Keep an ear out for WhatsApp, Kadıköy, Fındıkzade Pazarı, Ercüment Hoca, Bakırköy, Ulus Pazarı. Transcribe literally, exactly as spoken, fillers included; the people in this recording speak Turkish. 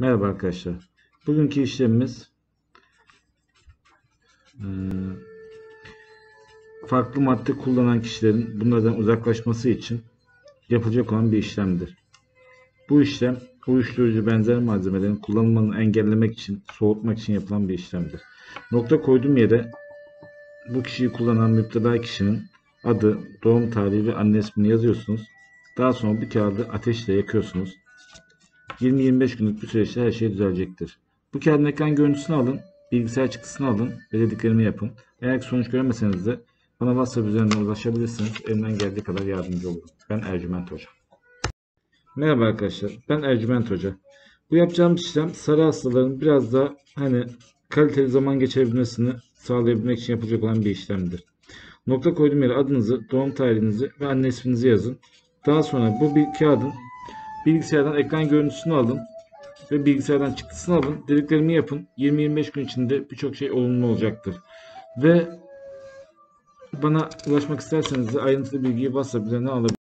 Merhaba arkadaşlar. Bugünkü işlemimiz farklı madde kullanan kişilerin bunlardan uzaklaşması için yapılacak olan bir işlemdir. Bu işlem uyuşturucu benzer malzemelerin kullanılmasını engellemek için, soğutmak için yapılan bir işlemdir. Nokta koyduğum yere bu kişiyi kullanan müptela kişinin adı, doğum tarihi ve anne ismini yazıyorsunuz. Daha sonra bir kağıdı ateşle yakıyorsunuz. yirmi yirmi beş günlük bir süreçte her şey düzelecektir. Bu kağıdın ekran görüntüsünü alın, bilgisayar çıktısını alın ve dediklerimi yapın. Eğer sonuç göremeseniz de bana WhatsApp üzerinden ulaşabilirsiniz. Elimden geldiği kadar yardımcı olurum. Ben Ercüment Hoca. Merhaba arkadaşlar, ben Ercüment Hoca. Bu yapacağım işlem sarı hastaların biraz daha hani kaliteli zaman geçirebilmesini sağlayabilmek için yapılacak olan bir işlemdir. Nokta koyduğum yere adınızı, doğum tarihinizi ve anne isminizi yazın. Daha sonra bu bir kağıdın bilgisayardan ekran görüntüsünü alın ve bilgisayardan çıktısını alın. Dediklerimi yapın. yirmi yirmi beş gün içinde birçok şey olumlu olacaktır. Ve bana ulaşmak isterseniz de ayrıntılı bilgiyi WhatsApp üzerinden alabilirsiniz.